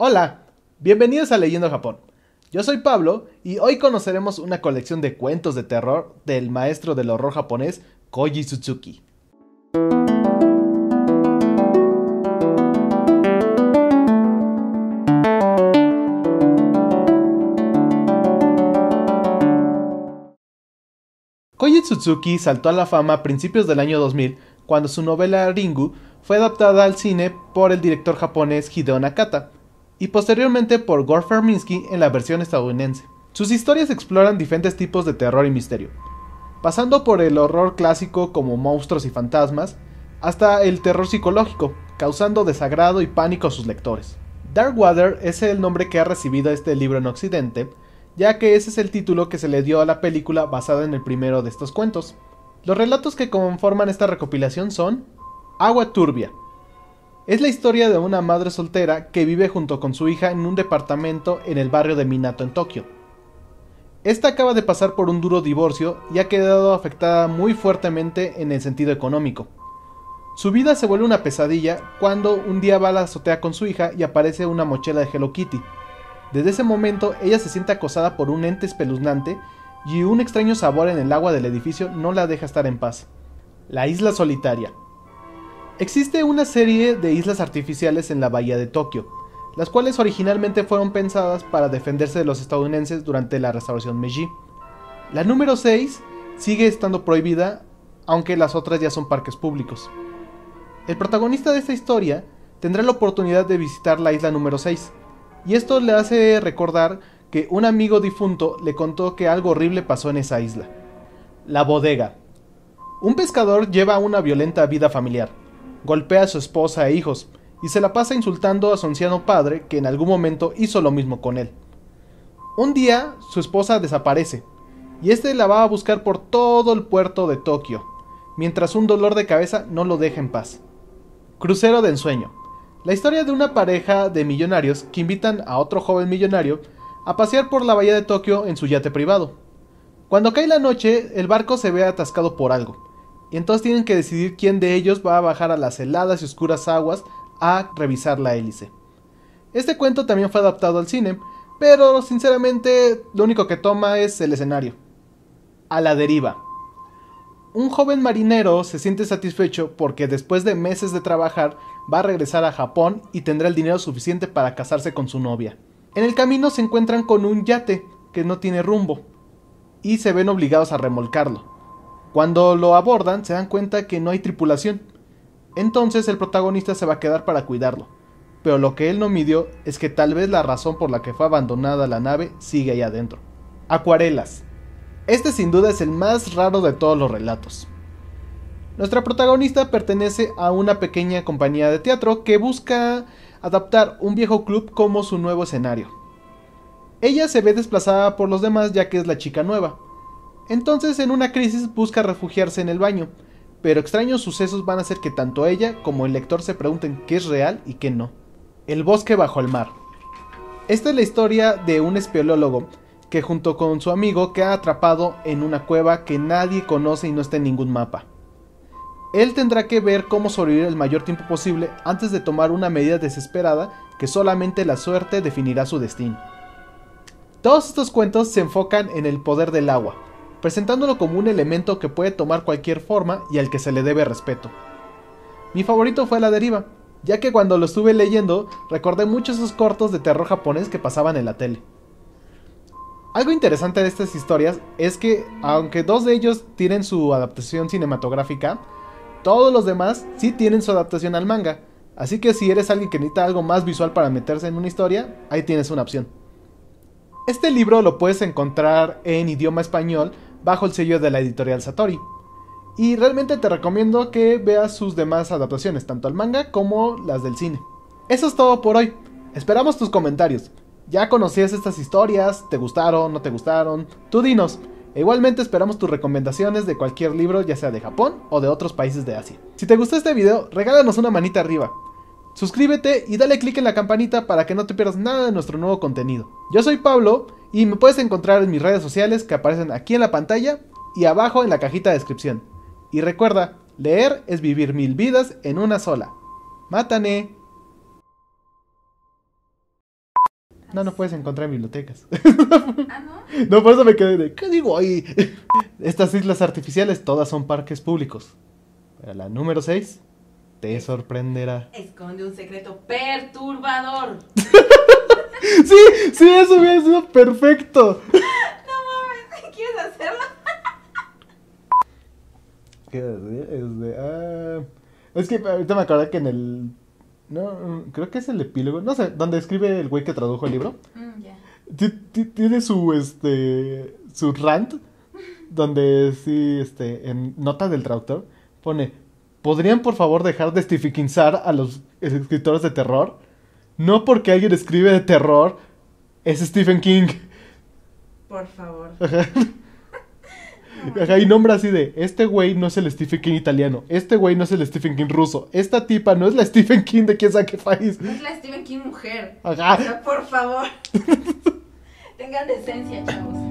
Hola, bienvenidos a Leyendo Japón. Yo soy Pablo y hoy conoceremos una colección de cuentos de terror del maestro del horror japonés Koji Suzuki. Koji Suzuki saltó a la fama a principios del año 2000 cuando su novela Ringu fue adaptada al cine por el director japonés Hideo Nakata y posteriormente por Gore Verbinski en la versión estadounidense. Sus historias exploran diferentes tipos de terror y misterio, pasando por el horror clásico como monstruos y fantasmas, hasta el terror psicológico, causando desagrado y pánico a sus lectores. Dark Water es el nombre que ha recibido este libro en Occidente, ya que ese es el título que se le dio a la película basada en el primero de estos cuentos. Los relatos que conforman esta recopilación son Agua Turbia. Es la historia de una madre soltera que vive junto con su hija en un departamento en el barrio de Minato en Tokio. Esta acaba de pasar por un duro divorcio y ha quedado afectada muy fuertemente en el sentido económico. Su vida se vuelve una pesadilla cuando un día va a la azotea con su hija y aparece una mochila de Hello Kitty. Desde ese momento ella se siente acosada por un ente espeluznante y un extraño sabor en el agua del edificio no la deja estar en paz. La Isla Solitaria. Existe una serie de islas artificiales en la bahía de Tokio, las cuales originalmente fueron pensadas para defenderse de los estadounidenses durante la restauración Meiji. La número 6 sigue estando prohibida, aunque las otras ya son parques públicos. El protagonista de esta historia tendrá la oportunidad de visitar la isla número 6, y esto le hace recordar que un amigo difunto le contó que algo horrible pasó en esa isla. La Bodega. Un pescador lleva una violenta vida familiar. Golpea a su esposa e hijos, y se la pasa insultando a su anciano padre, que en algún momento hizo lo mismo con él. Un día, su esposa desaparece, y este la va a buscar por todo el puerto de Tokio, mientras un dolor de cabeza no lo deja en paz. Crucero de ensueño. La historia de una pareja de millonarios que invitan a otro joven millonario a pasear por la bahía de Tokio en su yate privado. Cuando cae la noche, el barco se ve atascado por algo, y entonces tienen que decidir quién de ellos va a bajar a las heladas y oscuras aguas a revisar la hélice. Este cuento también fue adaptado al cine, pero sinceramente lo único que toma es el escenario. A la deriva. Un joven marinero se siente satisfecho porque después de meses de trabajar va a regresar a Japón y tendrá el dinero suficiente para casarse con su novia. En el camino se encuentran con un yate que no tiene rumbo y se ven obligados a remolcarlo. Cuando lo abordan se dan cuenta que no hay tripulación, entonces el protagonista se va a quedar para cuidarlo, pero lo que él no midió es que tal vez la razón por la que fue abandonada la nave sigue ahí adentro. Acuarelas. Este sin duda es el más raro de todos los relatos. Nuestra protagonista pertenece a una pequeña compañía de teatro que busca adaptar un viejo club como su nuevo escenario. Ella se ve desplazada por los demás ya que es la chica nueva. Entonces en una crisis busca refugiarse en el baño, pero extraños sucesos van a hacer que tanto ella como el lector se pregunten qué es real y qué no. El bosque bajo el mar. Esta es la historia de un espeleólogo que junto con su amigo queda atrapado en una cueva que nadie conoce y no está en ningún mapa. Él tendrá que ver cómo sobrevivir el mayor tiempo posible antes de tomar una medida desesperada que solamente la suerte definirá su destino. Todos estos cuentos se enfocan en el poder del agua, presentándolo como un elemento que puede tomar cualquier forma y al que se le debe respeto. Mi favorito fue La Deriva, ya que cuando lo estuve leyendo recordé muchos esos cortos de terror japonés que pasaban en la tele. Algo interesante de estas historias es que, aunque dos de ellos tienen su adaptación cinematográfica, todos los demás sí tienen su adaptación al manga, así que si eres alguien que necesita algo más visual para meterse en una historia, ahí tienes una opción. Este libro lo puedes encontrar en idioma español bajo el sello de la editorial Satori, y realmente te recomiendo que veas sus demás adaptaciones, tanto al manga como las del cine. Eso es todo por hoy, esperamos tus comentarios. ¿Ya conocías estas historias? ¿Te gustaron? ¿No te gustaron? Tú dinos. E igualmente esperamos tus recomendaciones de cualquier libro, ya sea de Japón o de otros países de Asia. Si te gustó este video, regálanos una manita arriba. Suscríbete y dale click en la campanita para que no te pierdas nada de nuestro nuevo contenido. Yo soy Pablo y me puedes encontrar en mis redes sociales que aparecen aquí en la pantalla y abajo en la cajita de descripción. Y recuerda, leer es vivir 1000 vidas en una sola. ¡Mátane! No, no puedes encontrar en bibliotecas. ¿Ah, no? No, por eso me quedé de, ¿qué digo ahí? Estas islas artificiales todas son parques públicos. Pero la número 6 te sorprenderá. Esconde un secreto perturbador. Sí, sí, eso hubiera sido perfecto. No mames, ¿quieres hacerlo? ¿Qué es? Es que ahorita me acordé que en el... No, creo que es el epílogo, no sé, donde escribe el güey que tradujo el libro. Tiene su rant, donde sí, en nota del traductor pone: ¿podrían por favor dejar de estifiquizar a los escritores de terror? No porque alguien escribe de terror es Stephen King. Por favor. Ajá. Ajá, y nombra así de, este güey no es el Stephen King italiano, este güey no es el Stephen King ruso, esta tipa no es la Stephen King de quién sabe qué país. No es la Stephen King mujer. Ajá. O sea, por favor. Tengan decencia, chavos.